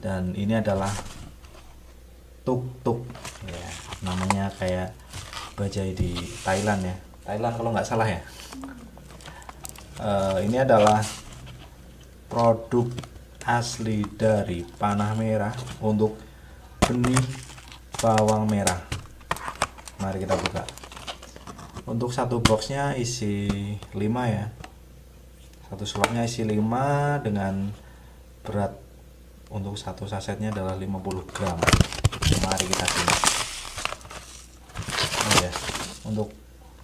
dan ini adalah tuk-tuk ya, namanya kayak bajai di Thailand ya, Thailand kalau nggak salah ya. Ini adalah produk asli dari Panah Merah untuk benih bawang merah. Mari kita buka. Untuk satu boxnya isi 5 ya, satu slotnya isi 5 dengan berat untuk satu sasetnya adalah 50 gram. Mari kita simak. Oh ya, untuk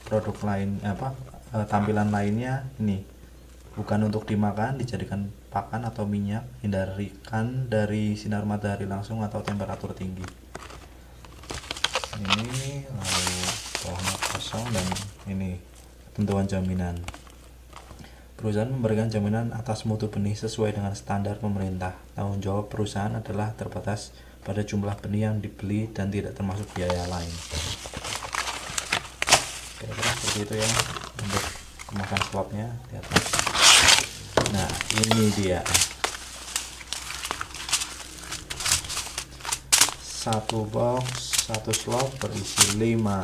produk lain apa tampilan lainnya ini bukan untuk dimakan, dijadikan pakan atau minyak, hindarikan dari sinar matahari langsung atau temperatur tinggi. Ini lalu bawahnya kosong dan ini ketentuan jaminan. Perusahaan memberikan jaminan atas mutu benih sesuai dengan standar pemerintah. Tanggung jawab perusahaan adalah terbatas pada jumlah benih yang dibeli dan tidak termasuk biaya lain. Kira-kira seperti itu ya untuk kemasan slotnya di atas. Nah, ini dia satu box satu slot berisi 5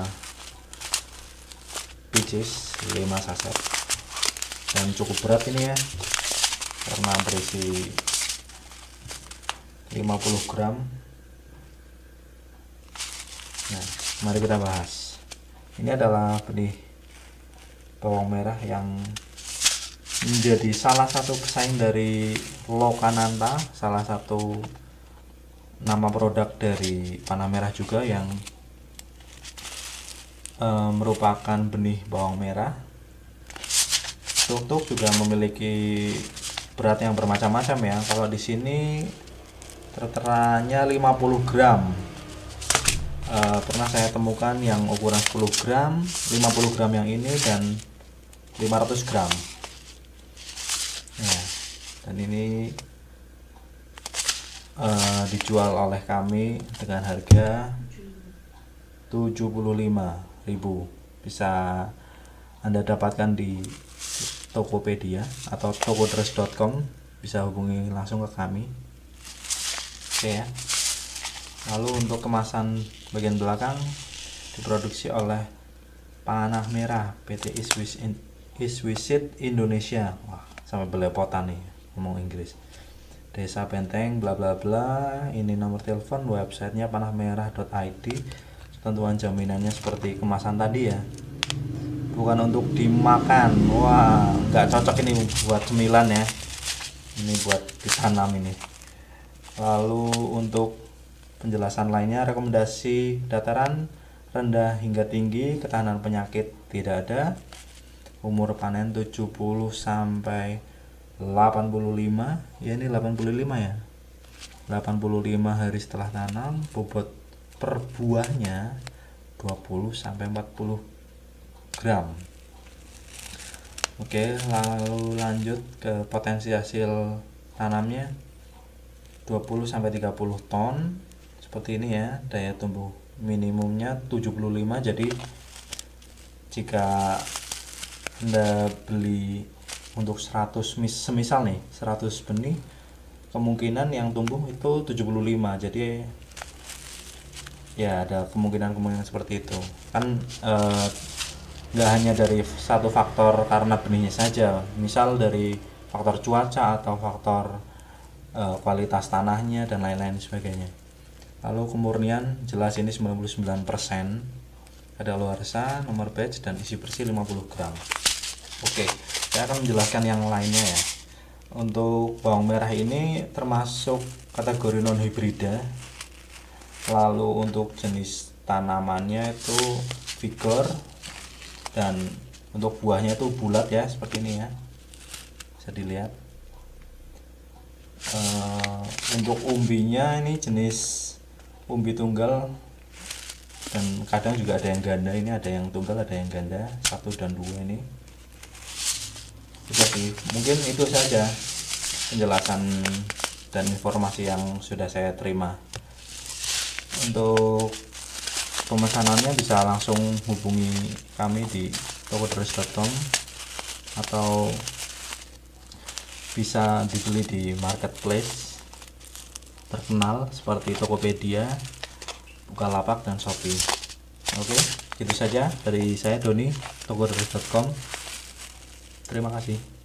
saset dan cukup berat ini ya, karena berisi 50 gram. Nah, mari kita bahas. Ini adalah benih bawang merah yang menjadi salah satu pesaing dari Lokananta, salah satu nama produk dari Panah Merah juga yang merupakan benih bawang merah. Tuk-tuk juga memiliki berat yang bermacam-macam ya. Kalau di sini terteranya 50 gram. Pernah saya temukan yang ukuran 10 gram, 50 gram yang ini, dan 500 gram. Nah, dan ini dijual oleh kami dengan harga 75.000. Bisa Anda dapatkan di Tokopedia atau tokobros.com, bisa hubungi langsung ke kami. Oke ya. Lalu untuk kemasan bagian belakang diproduksi oleh Panah Merah PT. East Visit Indonesia. Wah, sampai belepotan nih ngomong Inggris. Desa Benteng bla bla bla. Ini nomor telepon, websitenya panahmerah.id. Ketentuan jaminannya seperti kemasan tadi ya. Bukan untuk dimakan. Wah, nggak cocok ini buat cemilan ya. Ini buat ditanam ini. Lalu untuk penjelasan lainnya, rekomendasi dataran rendah hingga tinggi, ketahanan penyakit tidak ada, umur panen 70 sampai 85 ya, ini 85 ya, 85 hari setelah tanam. Bobot per buahnya 20 sampai 40 gram. Oke, lalu lanjut ke potensi hasil tanamnya 20 sampai 30 ton. Seperti ini ya, daya tumbuh minimumnya 75. Jadi jika Anda beli untuk 100, semisal nih 100 benih, kemungkinan yang tumbuh itu 75. Jadi ya ada kemungkinan seperti itu. Kan nggak hanya dari satu faktor karena benihnya saja. Misal dari faktor cuaca atau faktor kualitas tanahnya dan lain-lain sebagainya. Lalu kemurnian jelas ini 99%. Kadaluarsa, nomor batch, dan isi bersih 50 gram. Oke, saya akan menjelaskan yang lainnya ya. Untuk bawang merah ini termasuk kategori non hibrida. Lalu untuk jenis tanamannya itu vigor, dan untuk buahnya itu bulat ya, seperti ini ya. Bisa dilihat. Untuk umbinya ini jenis umbi tunggal, dan kadang juga ada yang ganda. Ini ada yang tunggal, ada yang ganda, 1 dan 2 ini. Jadi mungkin itu saja penjelasan dan informasi yang sudah saya terima. Untuk pemesanannya bisa langsung hubungi kami di tokotres.com atau bisa dibeli di marketplace terkenal seperti Tokopedia, Bukalapak, dan Shopee. Oke, itu saja dari saya Doni, tokobros.com. Terima kasih.